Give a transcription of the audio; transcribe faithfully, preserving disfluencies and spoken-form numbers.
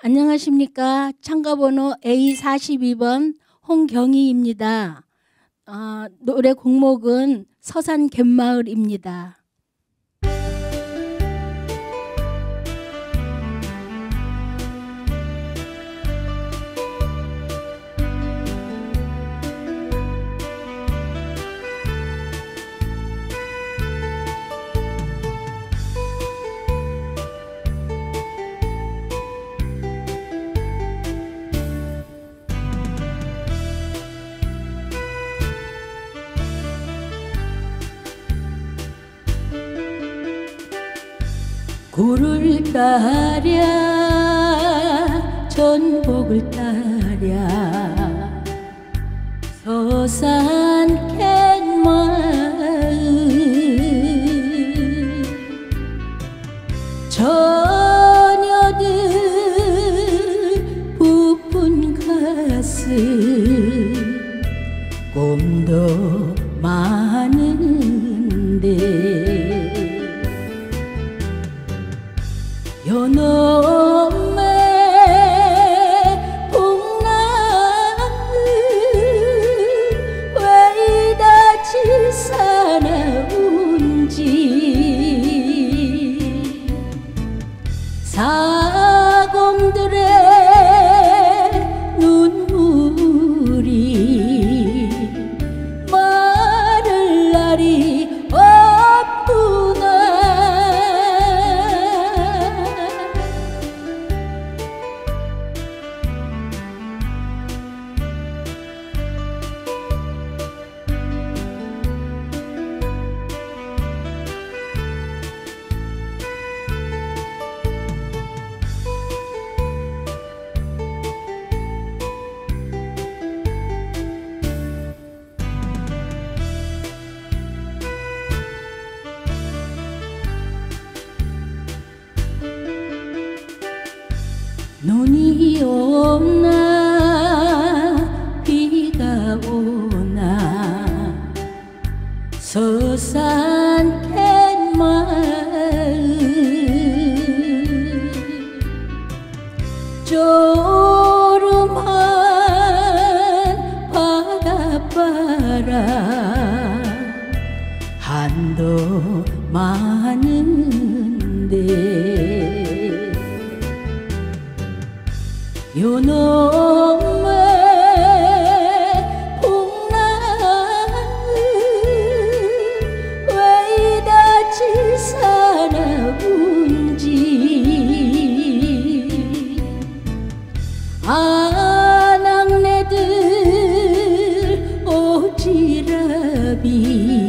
안녕하십니까. 참가번호 에이 사십이 번 홍경희입니다. 어, 노래 곡목은 서산 갯마을입니다. 구를 따랴 전복을 따랴 서산 갯마을 처녀들 부푼 가슴 꿈도 많은데 연엄의 북남을 왜 이다지 살아온지 사공들의 눈물이 마를 날이 없구나. 눈이 오나 비가 오나 서산 갯마을 졸음한 바닷바람 한도 많은데 요놈의 폭락을 왜 이다지 살아온지 아낙네들 오지랖이